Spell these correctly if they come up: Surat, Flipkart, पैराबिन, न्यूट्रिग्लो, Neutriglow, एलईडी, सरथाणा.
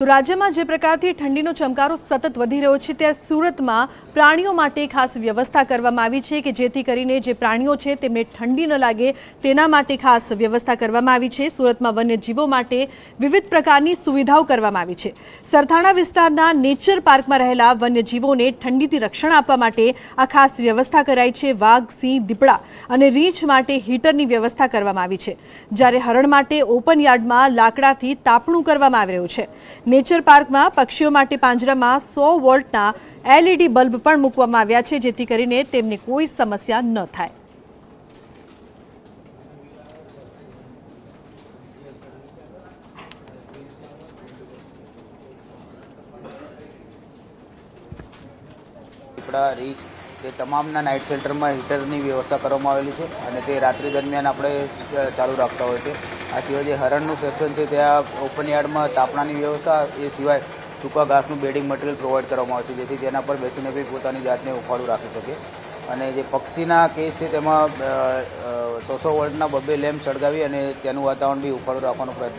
तो राज्य में जे प्रकार की ठंडी चमकारो सतत वधी रह्यो छे त्यारे सूरत में प्राणियों माटे खास व्यवस्था करवामां आवी छे के जेथी करीने जे प्राणियों छे तेमने ठंडी न लगे तेना माटे खास व्यवस्था करवामां आवी छे। सूरत में वन्यजीवों माटे विविध प्रकार की सुविधाओं करवामां आवी छे। सरथाणा विस्तारना नेचर पार्क में रहेला वन्यजीवों ने ठंडी थी रक्षण आपवा माटे आ खास व्यवस्था कराई छे। वाघ, सिंह, दीपड़ा अने रीछ माटे हीटरनी व्यवस्था करवामां आवी छे। ज्यारे हरण माटे ओपन यार्ड में लाकड़ाथी तापणुं करवामां आवी रह्युं छे। नेचर पार्क में पक्षीओ माटे पांजरा में 100 वोल्टना एलईडी बल्ब पण मूकवामां आव्या छे जेथी करीने तेमने कोई समस्या न थाय। दीपड़ा, रीछ ते तमामना नाइट सेंटर में हीटरनी व्यवस्था करवामां आवेली छे अने ते रात्रि दरमियान आपणे चालू राखता होय छे। आ सिवाय जे हरणनु सेक्शन छे त्यां ओपन यार्ड में तापणानी व्यवस्था ए सिवाय सूका घासनु बेडिंग मटीरियल प्रोवाइड करवामां आवशे जेथी तेना पर बेसीने भी पोतानी जातने उखाड़ू राखी शके। अने जे पक्षीना केस छे तेमां 100 वोल्टना 2 लैम्प सळगावी अने तेनुं वातावरण भी उखाड़ू राखवानो प्रयत्न